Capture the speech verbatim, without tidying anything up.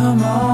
come on.